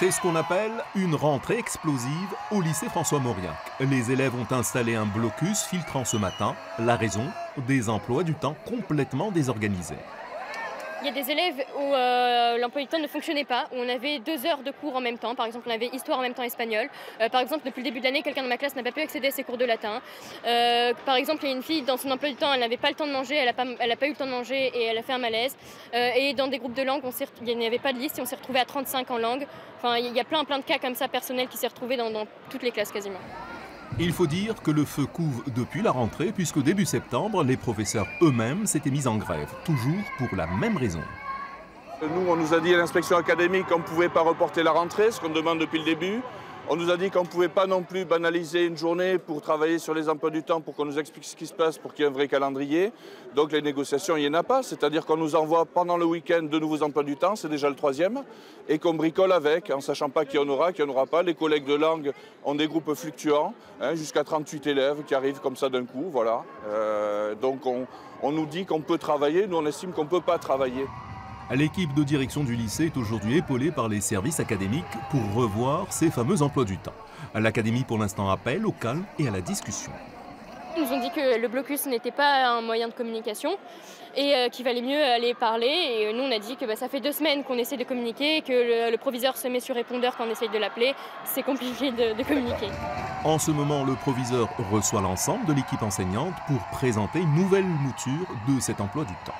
C'est ce qu'on appelle une rentrée explosive au lycée François Mauriac. Les élèves ont installé un blocus filtrant ce matin. La raison, des emplois du temps complètement désorganisés. Il y a des élèves où l'emploi du temps ne fonctionnait pas, où on avait 2 heures de cours en même temps. Par exemple, on avait histoire en même temps espagnol. Par exemple, depuis le début de l'année, quelqu'un dans ma classe n'a pas pu accéder à ses cours de latin. Par exemple, il y a une fille, dans son emploi du temps, elle n'avait pas le temps de manger, elle n'a pas eu le temps de manger et elle a fait un malaise. Et dans des groupes de langues, il n'y avait pas de liste et on s'est retrouvé à 35 en langue. Enfin, il y a plein de cas comme ça personnels qui s'est retrouvé dans toutes les classes quasiment. Il faut dire que le feu couve depuis la rentrée, puisque début septembre, les professeurs eux-mêmes s'étaient mis en grève, toujours pour la même raison. Nous, on nous a dit à l'inspection académique qu'on ne pouvait pas reporter la rentrée, ce qu'on demande depuis le début. On nous a dit qu'on ne pouvait pas non plus banaliser une journée pour travailler sur les emplois du temps, pour qu'on nous explique ce qui se passe, pour qu'il y ait un vrai calendrier. Donc les négociations, il n'y en a pas. C'est-à-dire qu'on nous envoie pendant le week-end de nouveaux emplois du temps, c'est déjà le 3e, et qu'on bricole avec, en ne sachant pas qu'il y en aura pas. Les collègues de langue ont des groupes fluctuants, hein, jusqu'à 38 élèves qui arrivent comme ça d'un coup, voilà. Donc on nous dit qu'on peut travailler, nous on estime qu'on ne peut pas travailler. L'équipe de direction du lycée est aujourd'hui épaulée par les services académiques pour revoir ces fameux emplois du temps. L'académie pour l'instant appelle au calme et à la discussion. Ils nous ont dit que le blocus n'était pas un moyen de communication et qu'il valait mieux aller parler. Et nous, on a dit que ça fait 2 semaines qu'on essaie de communiquer et que le proviseur se met sur répondeur quand on essaye de l'appeler. C'est compliqué de communiquer. En ce moment, le proviseur reçoit l'ensemble de l'équipe enseignante pour présenter une nouvelle mouture de cet emploi du temps.